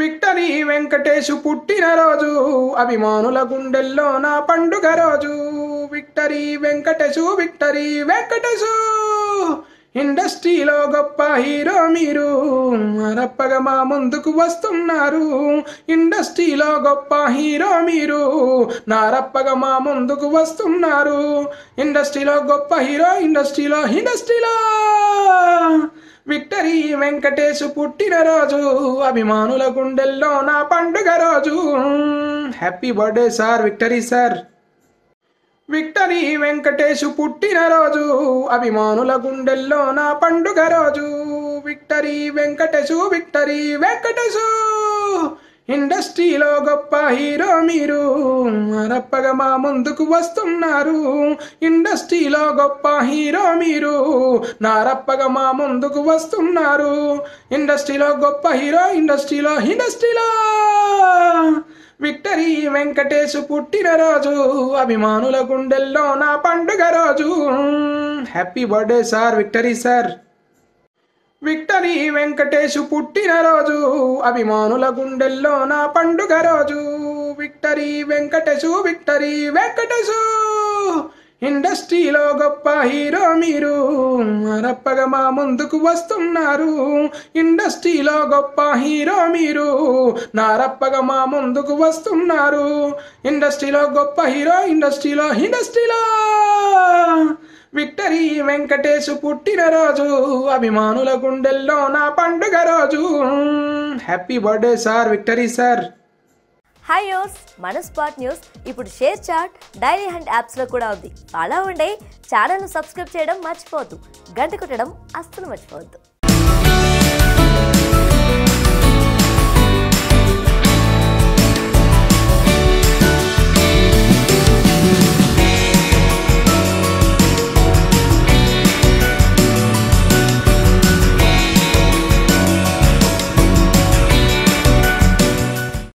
Victory Venkatesh పుట్టిన రోజు అభిమానుల గుండెల్లో నా పండుగ రోజు. విక్టరీ వెంకటేష్ విక్టరీ వెంకటేష్ ఇండస్ట్రీలో గొప్ప హీరో మీరు అరప్పగా మా ముందుకు వస్తున్నారు. ఇండస్ట్రీలో గొప్ప హీరో మీరు నారప్పగా మా ముందుకు వస్తున్నారు. ఇండస్ట్రీలో గొప్ప హీరో ఇండస్ట్రీలో ఇండస్ట్రీలో విక్టరీ వెంకటేష్ పుట్టిన రోజు అభిమానుల గుండెల్లో నా పండుగ రోజు. Happy birthday sir, victory sir. Victory Venkatesh పుట్టిన రోజు అభిమానుల గుండెల్లో నా పండుగ రోజు. విక్టరీ వెంకటేష్ విక్టరీ వెంకటేష్ ఇండస్ట్రీలో గొప్ప హీరో మీరు అరప్పగా మా ముందుకు వస్తున్నారు. ఇండస్ట్రీలో గొప్ప హీరో మీరు నారప్పగా మా ముందుకు వస్తున్నారు. ఇండస్ట్రీలో గొప్ప హీరో ఇండస్ట్రీలో ఇండస్ట్రీలో విక్టరీ వెంకటేష్ పుట్టిన రోజు అభిమానుల గుండెల్లో నా పండుగ రోజు. Happy birthday sir, victory sir. Victory Venkatesh పుట్టిన రోజు అభిమానుల గుండెల్లో నా పండుగ రోజు. విక్టరీ వెంకటేష్ విక్టరీ వెంకటేష్ ఇండస్ట్రీలో గొప్ప హీరో మీరు అరప్పగా మా ముందుకు వస్తున్నారు. ఇండస్ట్రీలో గొప్ప హీరో మీరు నారప్పగా మా ముందుకు వస్తున్నారు. ఇండస్ట్రీలో గొప్ప హీరో ఇండస్ట్రీలో ఇండస్ట్రీలో విక్టరీ వెంకటేష్ పుట్టిన రోజు అభిమానుల గుండెల్లో నా పండుగ రోజు. Happy birthday sir, victory sir. Hi యోస్, మన స్పాట్ న్యూస్ ఇప్పుడు షేర్ చాట్, డైలీ హంట్ యాప్స్లో కూడా ఉంది. అలా ఉండే ఛానల్ను సబ్స్క్రైబ్ చేయడం మర్చిపోవద్దు, గంట కొట్టడం అస్సలు మర్చిపోవద్దు.